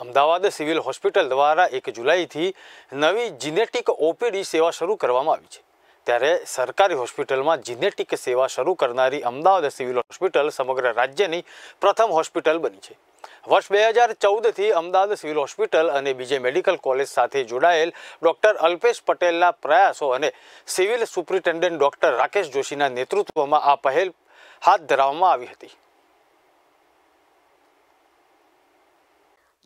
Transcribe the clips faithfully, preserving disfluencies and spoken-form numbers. Ahmedabad civil hospital द्वारा एक जुलाई थी नवी जीनेटिक ओपीडी सेवा शुरू करवामां आवी छे। त्यारे सरकारी होस्पिटल में जीनेटिक सेवा शुरू करनारी अमदावाद सिविल होस्पिटल समग्र राज्यनी प्रथम होस्पिटल बनी है। वर्ष दो हज़ार चौदह थी अमदावाद सिविल होस्पिटल और बीजे मेडिकल कॉलेज साथ जोड़ायेल डॉक्टर अल्पेश पटेलना प्रयासों और सिविल सुप्रिंटेन्डेंट डॉक्टर राकेश जोशीना नेतृत्व में आ पहल हाथ धरवामां आवी हती।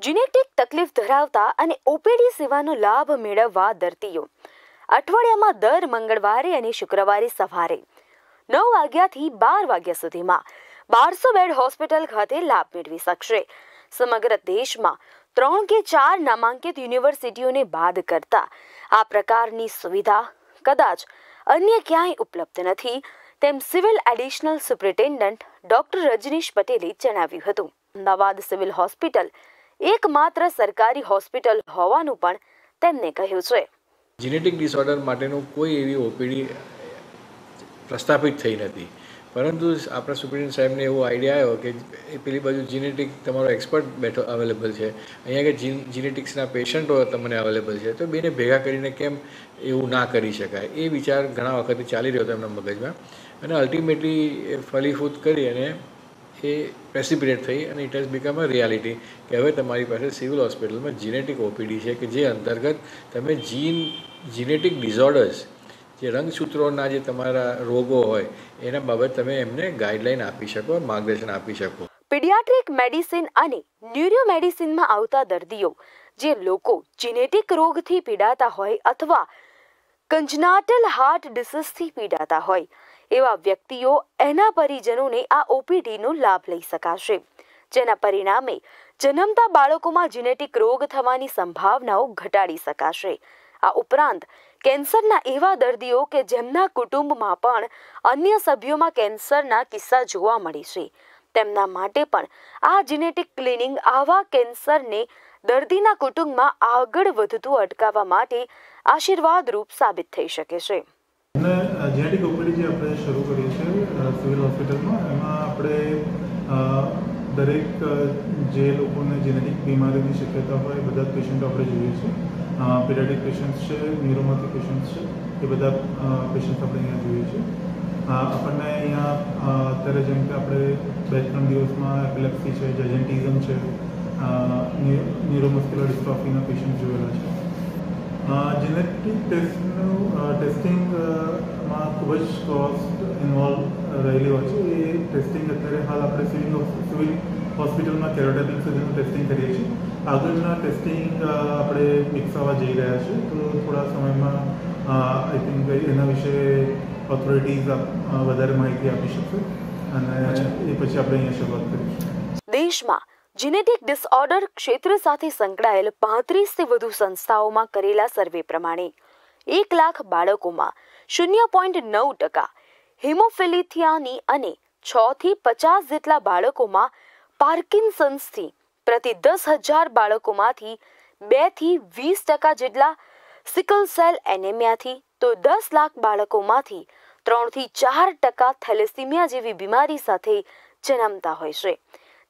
जीनेटिक तकलीफ धरावता अने ओपीडी सेवानो लाभ मेळववा दर्दीओ अठवाडियामां दर मंगळवारे अने शुक्रवारे सवारे नौ वाग्याथी बार वाग्या सुधीमां बारसो बेड होस्पिटल खाते लाभ मेळवी शकशे। समग्र देशमां त्रण के चार नामांकित युनिवर्सिटीओने बाद करता आ प्रकारनी सुविधा कदाच अन्य क्यांय उपलब्ध नथी तेम civil additional superintendent doctor Rajnish पटेले जणाव्युं हतुं। अमदावाद सिविल होस्पिटल एकमात्र सरकारी होस्पिटल होवानुं पण तेमणे कह्युं छे। जीनेटिक डिसऑर्डर माटेनो कोई एवी ओपीडी प्रस्थापित थई नथी, परंतु आपणा सुप्रिटेन्डंट साहेबने एवो आइडिया आव्यो के पेली बाजु जीनेटिक तमारो एक्सपर्ट बेठो अवेलेबल छे, अहींया के जीन जीनेटिक्सना पेशन्टो तमने अवेलेबल छे, तो बेने भेगा करीने केम एवुं ना करी शकाय ए विचार घणा वखतथी चाली रह्यो हतो एमना मगजमां अने अल्टिमेटली फलीभूत करी अने ए प्रेसिपिटेट थी और it has become a reality कि हवे तमारी पासे सिविल हॉस्पिटल में जीनेटिक ओपीडी है कि जे अंतर्गत तमे जीन जीनेटिक डिसऑर्डर्स जे रंगसूत्रोना जे तमारा रोगों होय एना बाबत तमे एमने गाइडलाइन आपी शको, मार्गदर्शन आपी शको। पीडियाट्रिक मेडिसिन अने न्यूरो मेडिसिन में आवता दर्दीओ जे लोको जीनेटिक रोग थी पीड़ाता होय अथवा कंजनाटल हार्ट डिसीज थी पीड़ाता होय एवा व्यक्तिओ एना परिजनोने आ ओपीडीनो लाभ लई शकाशे, जेना परिणामे जन्मता बाळकोमां जीनेटिक रोग थवानी संभावनाओ घटाडी शकाशे। आ उपरांत केन्सरना एवा दर्दीओ के जेमना कुटुंबमां पण अन्य सभ्योमां केन्सरना किस्सा जोवा मळे छे तेमना माटे पण आ जीनेटिक क्लिनिंग आवा केन्सरने दर्दीना कुटुंबमां आगळ वधतुं अटकाववा माटे आशीर्वादरूप साबित थई शके छे। हमने जेनेटिक ओपीडी जो अपने शुरू करी है सिविल हॉस्पिटल में एम आप दरेक जे लोग ने जेनेटिक बीमारी की शक्यता हो बधा पेशंट आप जुए छे, पीरियाडिक पेशंट्स है, न्यूरोमैटिक पेशंट्स है, ये बधा पेशंट्स अपने अँ जुए छे। अपने अँ अत्यारे जेम के आप बे त्रण दिवस में एपिलेप्सी है, जजेंटिजम है, न्यूरोमस्क्युलर डिस्ट्रोफीना पेशंट जुएला है। जेनेटिक टेस्ट टेस्टिंग में खूब ज कॉस्ट इन्वॉल्व रहेली हो छे। ये टेस्टिंग अत्यारे हाल आपणे सिविल सिविल हॉस्पिटल में केरोटिन सुधीनुं टेस्टिंग करीए छीए। आगळना टेस्टिंग आपणे विकसावा जई रह्या छे, तो थोड़ा समय में आई थिंक एना विषे ऑथोरिटीज वधारे माहिती आपी शकशे अने ए पछी आपणे अहींया शुरुआत करीशुं। देशमां जीनेटिक डिसऑर्डर क्षेत्र साथ संकळायेल पैंतीस से वधु संस्थाओं करेला सर्वे प्रमाणे एक लाख बाळकों में शून्य पॉइंट नौ टका हीमोफिलिथियानी अने छ थी पचास जेटला बाळकों में पार्किन्सन्स थी प्रति दस हजार बाळकों मांथी बे थी वीस टका जेटला सिकल सेल एनेमिया थी तो दस लाख बाळकों मांथी त्रण थी चार टका थेलेसीमिया जेवी बीमारी साथे जन्मता होय छे।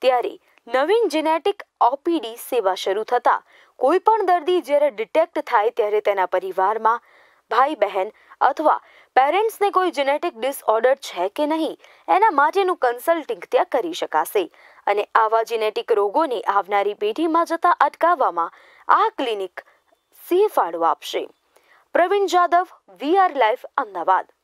त्यारे नवीन जीनेटिक ओपीडी सेवा शुरू थता कोई पण दर्दी ज्यारे डिटेक्ट थाय त्यारे तेना परिवारमां भाई बहन अथवा पेरेंट्स ने कोई जीनेटिक डिसऑर्डर छे के नहीं एना माटेनुं कन्सल्टिंग त्यां करी शकाशे अने आवा जीनेटिक रोगोने आवनारी पेढीमां जता अटकाववामां आ क्लिनिक सी फाळो आपशे। Pravin Jadhav, V R live, Ahmedabad.